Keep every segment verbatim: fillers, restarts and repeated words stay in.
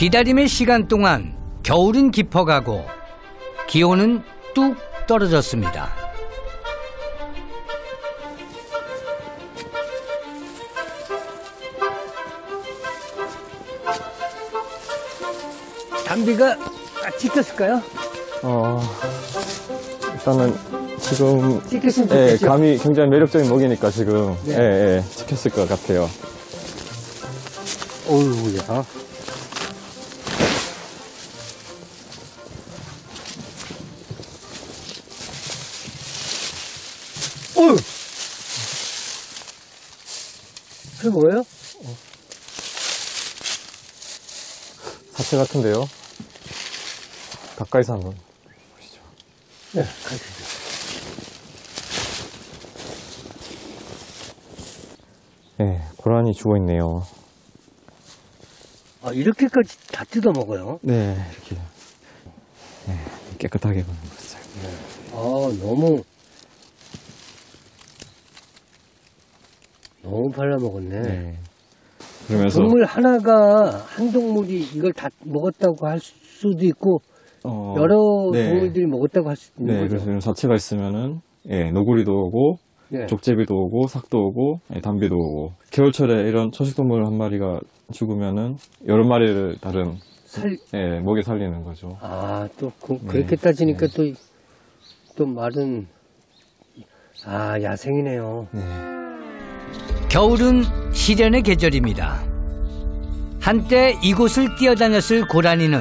기다림의 시간 동안 겨울은 깊어가고 기온은 뚝 떨어졌습니다. 담비가 찢겼을까요? 어, 일단은 지금 찢겼으면 좋겠죠? 예, 감이 굉장히 매력적인 먹이니까 지금 네. 예, 예, 찢겼을 것 같아요. 어우야. 어우. 그게 뭐예요? 어. 사체 같은데요. 가까이서 한번 보시죠. 네, 가까이서. 네, 고라니 죽어 있네요. 아, 이렇게까지 다 뜯어 먹어요? 네, 이렇게. 네, 깨끗하게 먹었어요. 네. 아, 너무. 너무 발라먹었네. 네. 그러면서. 동물 하나가, 한 동물이 이걸 다 먹었다고 할 수도 있고, 어, 여러 네. 동물들이 먹었다고 할 수도 있는 네, 거죠. 네, 그래서 자체가 있으면은, 예, 노구리도 오고, 네. 족제비도 오고, 삭도 오고, 예, 담비도 오고. 겨울철에 이런 초식동물 한 마리가 죽으면은 여러 마리를 다른 살... 예, 먹이 살리는 거죠. 아, 또 그, 그렇게 네. 따지니까 네. 또, 또 말은 아, 야생이네요. 네. 겨울은 시련의 계절입니다. 한때 이곳을 뛰어다녔을 고라니는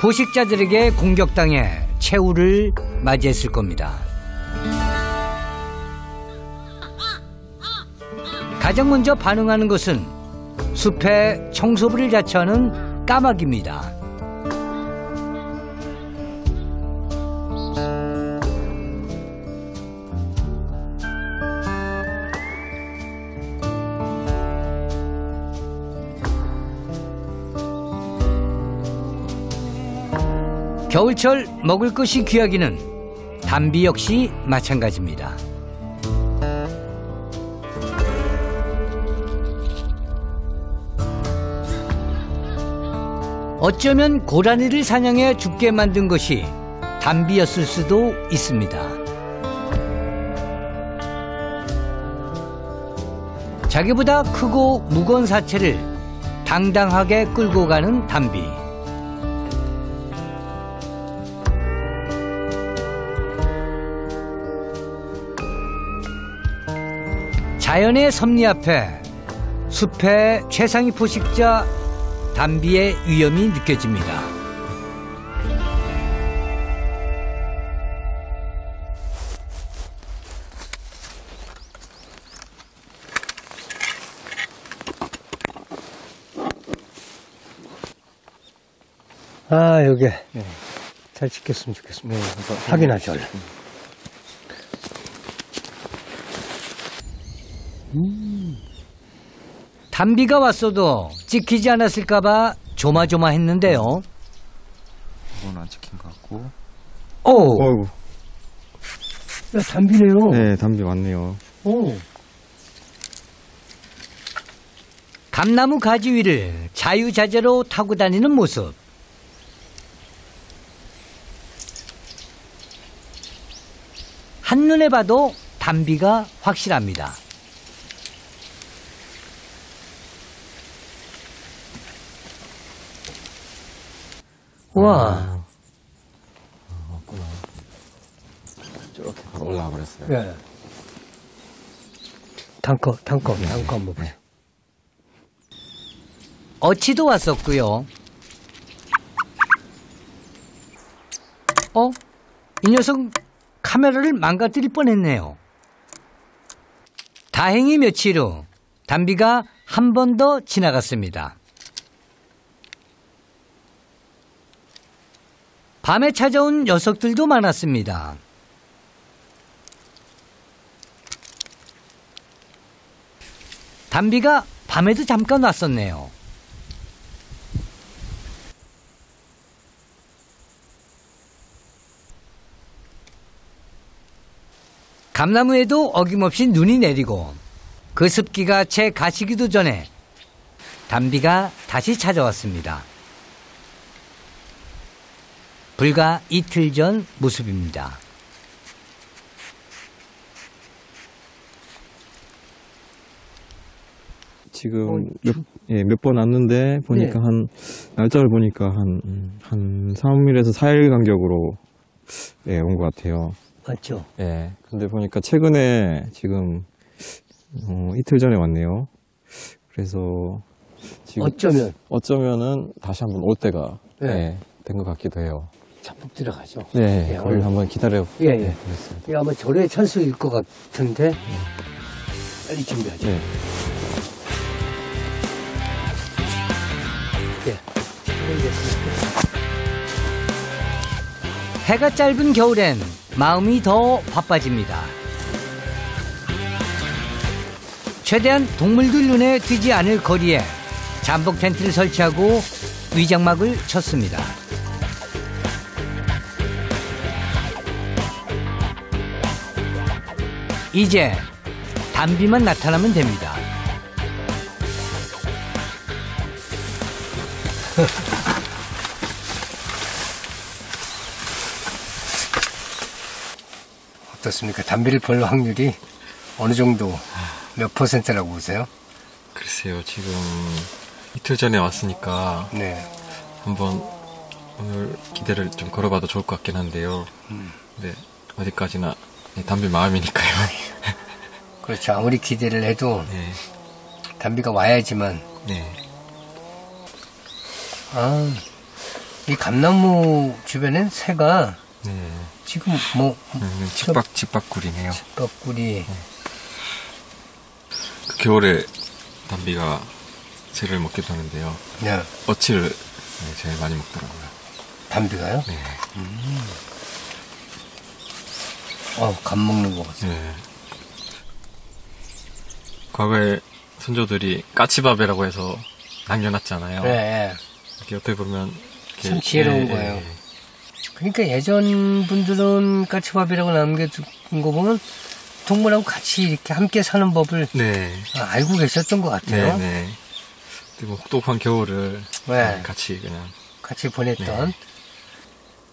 포식자들에게 공격당해 최후를 맞이했을 겁니다. 가장 먼저 반응하는 것은 숲에 청소부를 자처하는 까마귀입니다. 겨울철 먹을 것이 귀하기는 담비 역시 마찬가지입니다. 어쩌면 고라니를 사냥해 죽게 만든 것이 담비였을 수도 있습니다. 자기보다 크고 무거운 사체를 당당하게 끌고 가는 담비. 자연의 섭리 앞에 숲의 최상위 포식자 담비의 위험이 느껴집니다. 아, 여기 네. 잘 지켰으면 좋겠습니다. 네, 확인하죠. 네. 음. 담비가 왔어도 찍히지 않았을까봐 조마조마했는데요. 이건 안 찍힌 것 같고. 오. 어이구. 야, 담비네요. 네, 담비 맞네요. 오. 감나무 가지 위를 자유자재로 타고 다니는 모습. 한눈에 봐도 담비가 확실합니다. 와. 아, 맞구나. 저렇게 바로 올라와 버렸어요. 예. 단거, 단거, 단거 한번 보세요. 어치도 왔었고요. 어? 이 녀석 카메라를 망가뜨릴 뻔했네요. 다행히 며칠 후 담비가 한 번 더 지나갔습니다. 밤에 찾아온 녀석들도 많았습니다. 담비가 밤에도 잠깐 왔었네요. 감나무에도 어김없이 눈이 내리고 그 습기가 채 가시기도 전에 담비가 다시 찾아왔습니다. 불과 이틀 전 모습입니다. 지금 몇, 예, 몇 번 왔는데 보니까 네. 한 날짜를 보니까 한, 한 삼 일에서 사 일 간격으로 예, 온 것 같아요. 맞죠? 예. 근데 보니까 최근에 지금 어, 이틀 전에 왔네요. 그래서 지금 어쩌면 어쩌면은 다시 한번 올 때가 네. 예, 된 것 같기도 해요. 잠복 들어가죠. 네, 거기 예, 한번 기다려. 예, 예. 네, 예, 아마 절의 찬스일 것 같은데 예. 빨리 준비하죠. 예. 해가 짧은 겨울엔 마음이 더 바빠집니다. 최대한 동물들 눈에 띄지 않을 거리에 잠복 텐트를 설치하고 위장막을 쳤습니다. 이제 담비만 나타나면 됩니다. 어떻습니까? 담비를 볼 확률이 어느 정도 몇 퍼센트라고 보세요? 글쎄요, 지금 이틀 전에 왔으니까 네. 한번 오늘 기대를 좀 걸어봐도 좋을 것 같긴 한데요. 음. 근데 어디까지나 담비 마음이니까요. 그렇죠. 아무리 기대를 해도 네. 담비가 와야지만 네. 아, 이 감나무 주변엔 새가 네. 지금 뭐 직박 직박구리네요. 직박구리. 네. 그 겨울에 담비가 새를 먹기도 하는데요. 네. 어치를 제일 많이 먹더라고요. 담비가요? 네. 음. 어, 감 먹는 것 같아요. 네. 과거에 선조들이 까치밥이라고 해서 남겨놨잖아요. 네. 이렇게 옆에 보면 이렇게 참 지혜로운 네, 거예요. 네. 그러니까 예전 분들은 까치밥이라고 남겨둔 거 보면 동물하고 같이 이렇게 함께 사는 법을 네. 알고 계셨던 것 같아요. 네, 네. 그리고 혹독한 겨울을 네. 같이 그냥 같이 보냈던 네.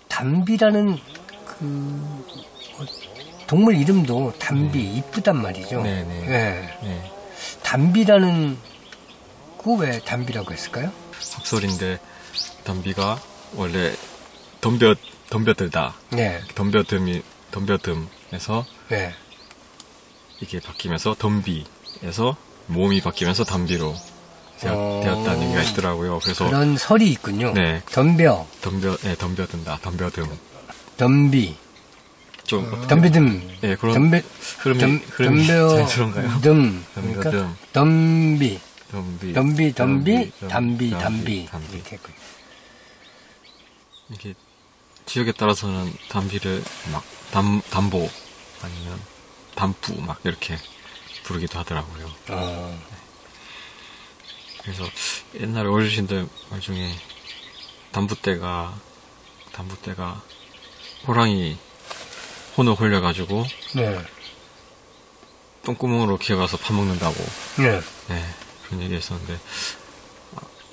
담비라는 그 동물 이름도 담비 네. 이쁘단 말이죠. 네, 네. 네. 네. 담비라는 그 왜 담비라고 했을까요? 학설인데 담비가 원래 덤벼 덤벼들다. 네. 덤벼듬이 덤벼듬에서 네. 이게 바뀌면서 덤비에서 몸이 바뀌면서 담비로 어... 되었다는 얘기가 있더라고요. 그래서 그런 설이 있군요. 네. 덤벼. 덤벼 네, 덤벼든다. 덤벼듬. 덤비. 좀 어... 덤비듬. 예, 네, 그런 덤벼 덤벼 덤벼 덤. 그러니까 덤비. 덤비, 덤비, 덤비, 담비, 담비. 이렇게 했고요. 이게 지역에 따라서는 담비를 막 담, 담보 아니면 담부 막 이렇게 부르기도 하더라고요. 아. 그래서 옛날에 어르신들 말 중에 담부떼가 담부떼가 호랑이 혼을 홀려가지고 네. 똥구멍으로 기어가서 파먹는다고. 네. 네. 그런 얘기 했었는데,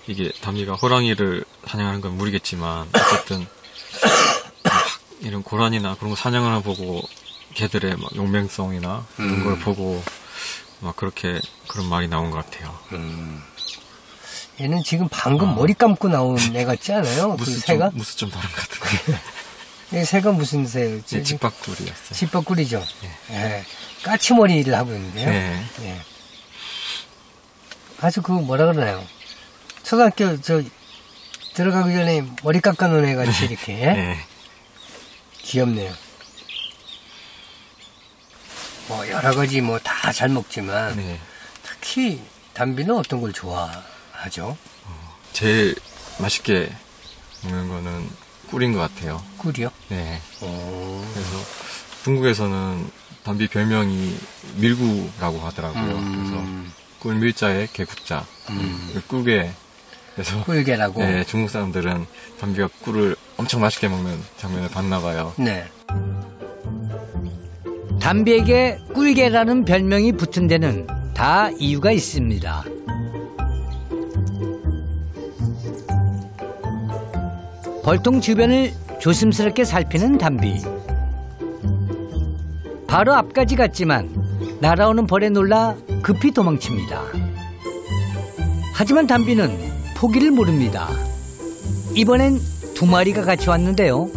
이게 담비가 호랑이를 사냥하는 건 무리겠지만, 어쨌든, 이런 고라니나 그런 거 사냥을 보고, 걔들의 막 용맹성이나 음. 그런 걸 보고, 막 그렇게, 그런 말이 나온 것 같아요. 음. 얘는 지금 방금 어. 머리 감고 나온 애 같지 않아요? 무슨 그 새가? 무슨 좀 다른 것 같은데. 이 새가 무슨 새였지? 네, 직박구리였어요. 직박구리죠. 예. 예. 까치머리를 하고 있는데요. 예. 예. 아주 그 뭐라 그러나요? 초등학교 저 들어가기 전에 머리 깎아놓은 애 같이 이렇게 네. 귀엽네요. 뭐 여러 가지 뭐 다 잘 먹지만 네. 특히 담비는 어떤 걸 좋아하죠? 어, 제일 맛있게 먹는 거는 꿀인 것 같아요. 꿀이요? 네. 오. 그래서 중국에서는 담비 별명이 밀구라고 하더라고요. 음. 그래서 꿀 밀자에 개국자, 음. 꿀개. 그래서 꿀개라고. 네, 중국 사람들은 담비가 꿀을 엄청 맛있게 먹는 장면을 봤나 봐요. 네. 담비에게 꿀개라는 별명이 붙은 데는 다 이유가 있습니다. 벌통 주변을 조심스럽게 살피는 담비. 바로 앞까지 갔지만 날아오는 벌에 놀라 급히 도망칩니다. 하지만 담비는 포기를 모릅니다. 이번엔 두 마리가 같이 왔는데요.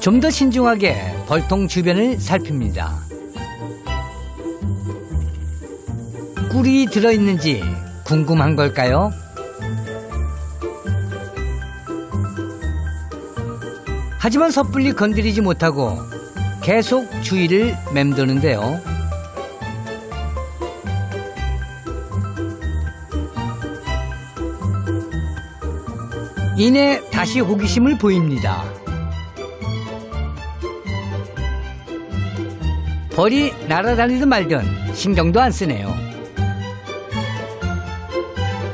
좀 더 신중하게 벌통 주변을 살핍니다. 꿀이 들어있는지 궁금한 걸까요? 하지만 섣불리 건드리지 못하고 계속 주위를 맴도는데요. 이내 다시 호기심을 보입니다. 벌이 날아다니든 말든 신경도 안 쓰네요.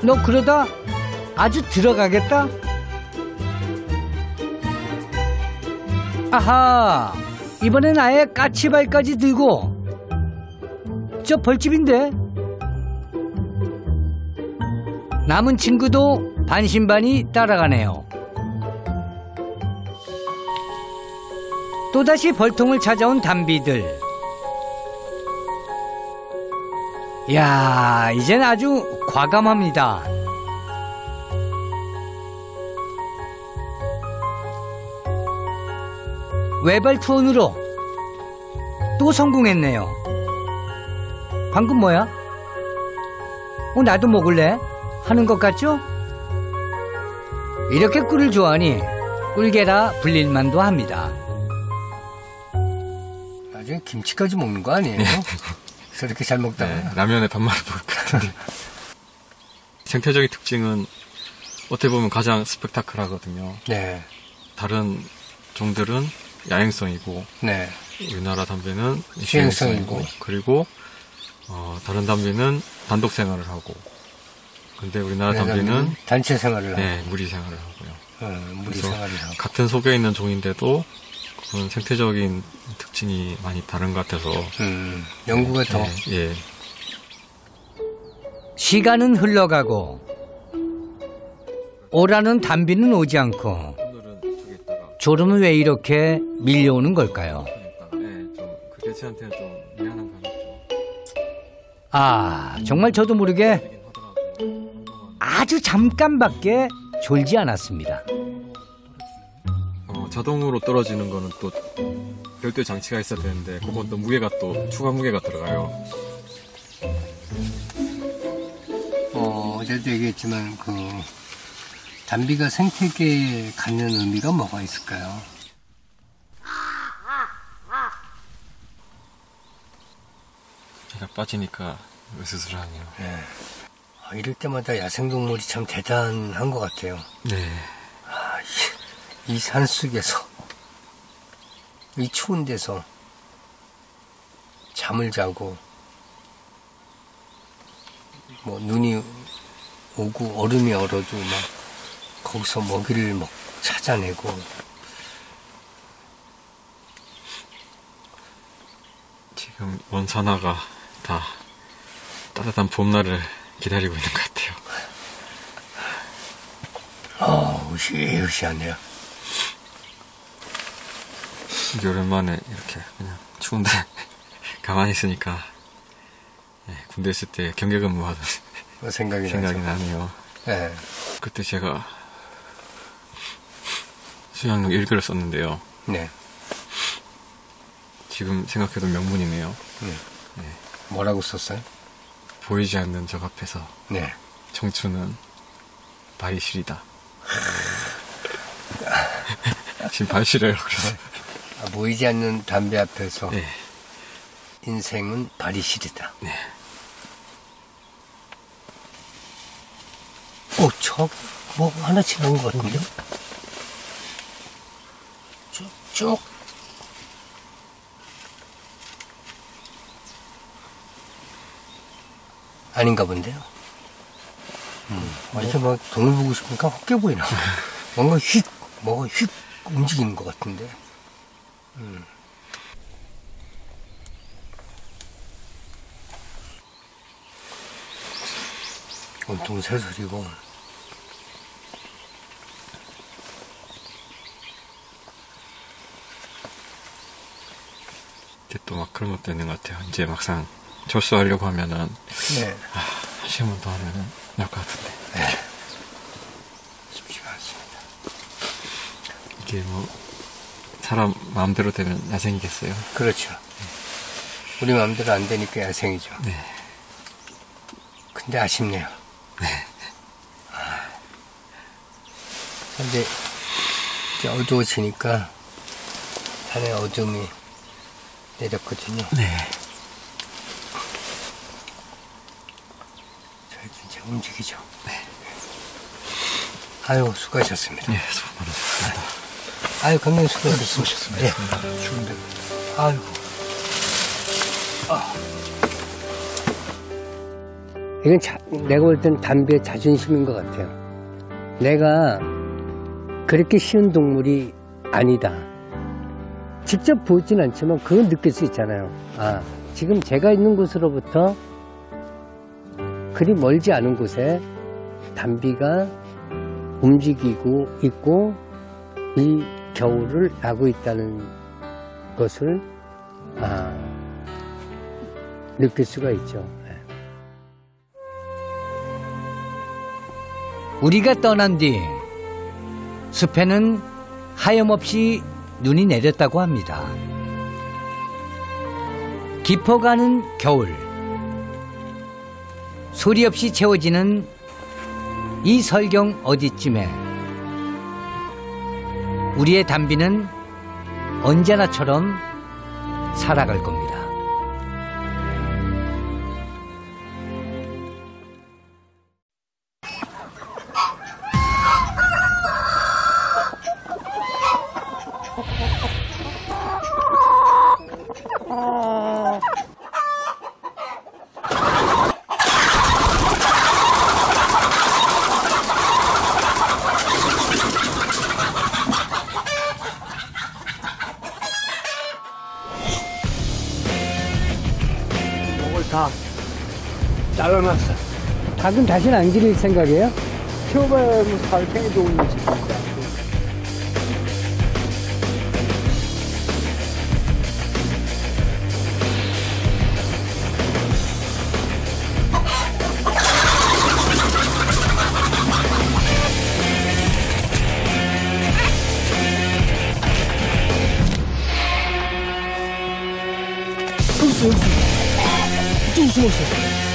너 그러다 아주 들어가겠다? 아하, 이번엔 아예 까치발까지 들고. 저 벌집인데? 남은 친구도 반신반의 따라가네요. 또다시 벌통을 찾아온 담비들. 이야, 이젠 아주 과감합니다. 외발 투혼으로 또 성공했네요. 방금 뭐야? 어, 나도 먹을래? 하는 것 같죠? 이렇게 꿀을 좋아하니 꿀개라 불릴만도 합니다. 나중에 김치까지 먹는 거 아니에요? 저렇게 잘 먹다가 네, 라면에 반말을 먹을 것 같은데. 생태적인 특징은 어떻게 보면 가장 스펙타클하거든요. 네. 다른 종들은 야행성이고, 네. 우리나라 담비는 시행성이고, 그리고 어, 다른 담비는 단독 생활을 하고, 근데 우리나라 담비는 단체 생활을 하고, 네, 무리 생활을 하고요. 네, 무리 생활을 하고. 같은 속에 있는 종인데도. 그건 생태적인 특징이 많이 다른 것 같아서 음, 연구가 더 예, 예. 시간은 흘러가고 오라는 담비는 오지 않고 졸음은 왜 이렇게 밀려오는 걸까요? 아, 정말 저도 모르게 아주 잠깐밖에 졸지 않았습니다. 자동으로 떨어지는 거는 또 별도의 장치가 있어야 되는데 그건 또 무게가 또 추가 무게가 들어가요. 어, 어제도 얘기했지만 그 담비가 생태계에 갖는 의미가 뭐가 있을까요? 해가 빠지니까 으스스하네요. 네. 아, 이럴 때마다 야생동물이 참 대단한 것 같아요. 네. 아, 이... 이 산속에서 이 추운 데서 잠을 자고 뭐 눈이 오고 얼음이 얼어도 막 거기서 먹이를 막 찾아내고 지금 원산화가 다 따뜻한 봄날을 기다리고 있는 것 같아요. 아, 으쌰으쌰하네요. 오랜만에 이렇게 그냥 추운데 가만히 있으니까 네, 군대 있을 때 경계 근무하던 생각이, 생각이 나네요. 네. 그때 제가 수양록 일 권을 썼는데요. 네. 지금 생각해도 명문이네요. 네. 네. 뭐라고 썼어요? 보이지 않는 적 앞에서 네. 청춘은 발이 시리다. 지금 발 시려요. 그래서. 아, 보이지 않는 담배 앞에서 네. 인생은 발이 시리다. 네. 오, 저 뭐 하나 지나온 것 같은데요? 쭉쭉. 아닌가 본데요. 음, 완전 막 돈을 보고 싶으니까 헛게 보이나. 뭔가 휙, 뭐가 휙 움직이는 것 같은데. 음. 온통 새소리고 또 막 그런 것도 있는 것 같아요. 이제 막상 접수하려고 하면은 네. 아, 한 시간만 더 하면은 나을 것 같은데. 네. 심심하십니다. 이게 뭐 사람 마음대로 되면 야생이겠어요? 그렇죠. 네. 우리 마음대로 안 되니까 야생이죠. 네. 근데 아쉽네요. 네. 아. 근데 이제 어두워지니까 산에 어둠이 내렸거든요. 네. 저희도 이제 움직이죠. 네. 아유, 수고하셨습니다. 네, 수고 많으셨습니다. 아유, 감독님 수고하셨습니다. 네. 죽은데. 아이고. 아. 이건 자, 내가 볼 땐 담비의 자존심인 것 같아요. 내가 그렇게 쉬운 동물이 아니다. 직접 보진 않지만 그건 느낄 수 있잖아요. 아, 지금 제가 있는 곳으로부터 그리 멀지 않은 곳에 담비가 움직이고 있고 이 겨울을 나고 있다는 것을 아, 느낄 수가 있죠. 우리가 떠난 뒤 숲에는 하염없이 눈이 내렸다고 합니다. 깊어가는 겨울, 소리 없이 채워지는 이 설경 어디쯤에 우리의 담비는 언제나처럼 살아갈 겁니다. 닭 잘라놨어. 닭은 다시는 안 기를 생각이에요? 키워봐야 달팽이 좋은 집입니다. 숨어 있어.